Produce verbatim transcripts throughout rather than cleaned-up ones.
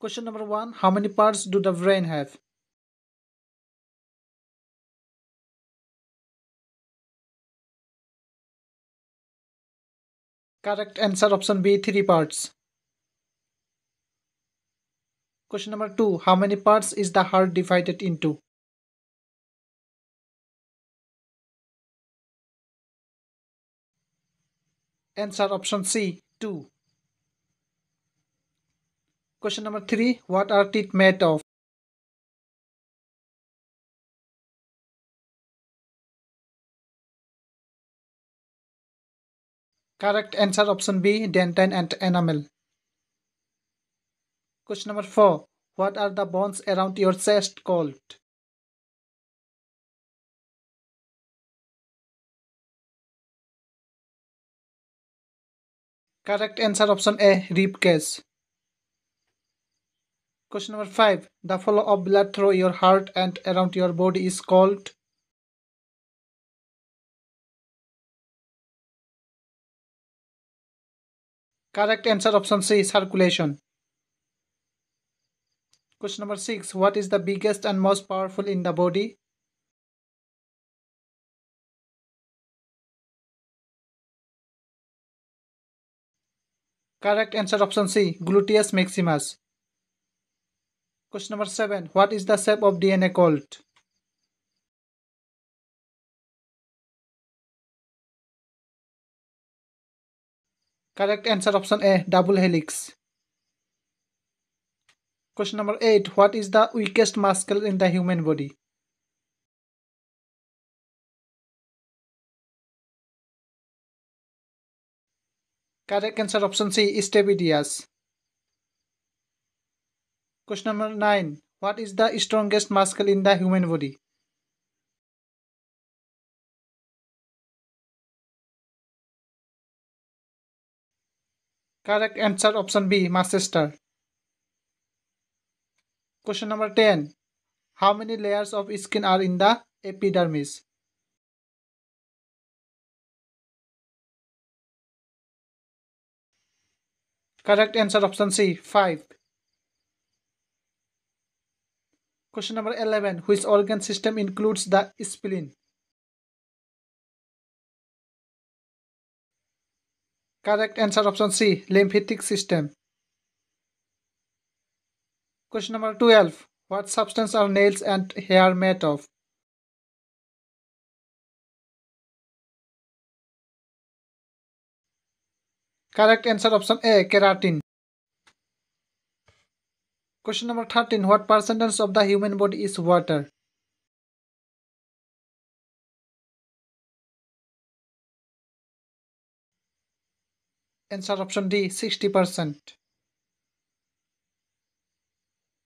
Question number one, how many parts do the brain have? Correct answer option B, three parts. Question number two, how many parts is the heart divided into? Answer option C, two. Question number three, what are teeth made of? Correct answer option B, dentin and enamel. Question number four, what are the bones around your chest called? Correct answer option A, rib cage. Question number five, the flow of blood through your heart and around your body is called? Correct answer option C, circulation. Question number six, what is the biggest and most powerful in the body? Correct answer option C, gluteus maximus. Question number seven, what is the shape of D N A called? Correct answer option A, double helix. Question number eight, what is the weakest muscle in the human body? Correct answer option C, stapedius. Question number nine, what is the strongest muscle in the human body? Correct answer option B, masseter. Question number ten, how many layers of skin are in the epidermis? Correct answer option C, five. Question number eleven, which organ system includes the spleen? Correct answer option C, lymphatic system. Question number twelve, what substance are nails and hair made of? Correct answer option A, keratin. Question number thirteen, what percentage of the human body is water? Answer option D, sixty percent.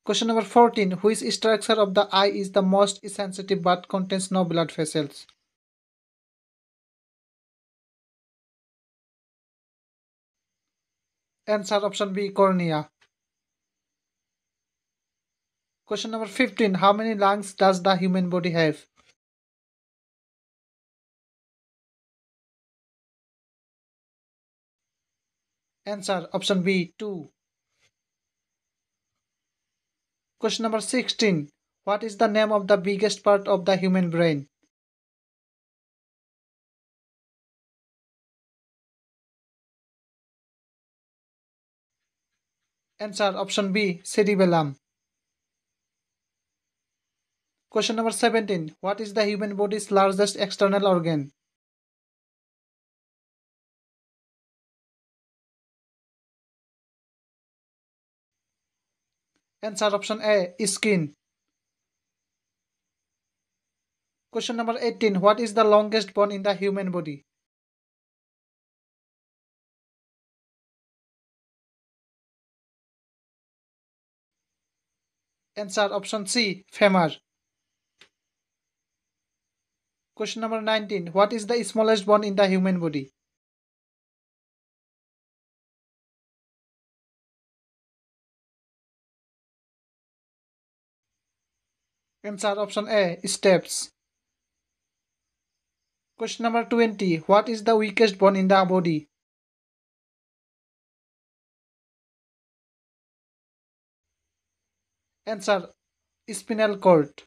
Question number fourteen, which structure of the eye is the most sensitive but contains no blood vessels? Answer option B, cornea. Question number fifteen, how many lungs does the human body have? Answer option B, two. Question number sixteen, what is the name of the biggest part of the human brain? Answer option B, cerebellum. Question number seventeen, what is the human body's largest external organ? Answer option A, skin. Question number eighteen, what is the longest bone in the human body? Answer option C, femur. Question number nineteen, what is the smallest bone in the human body? Answer option A, stapes. Question number twenty, what is the weakest bone in the body? Answer: spinal cord.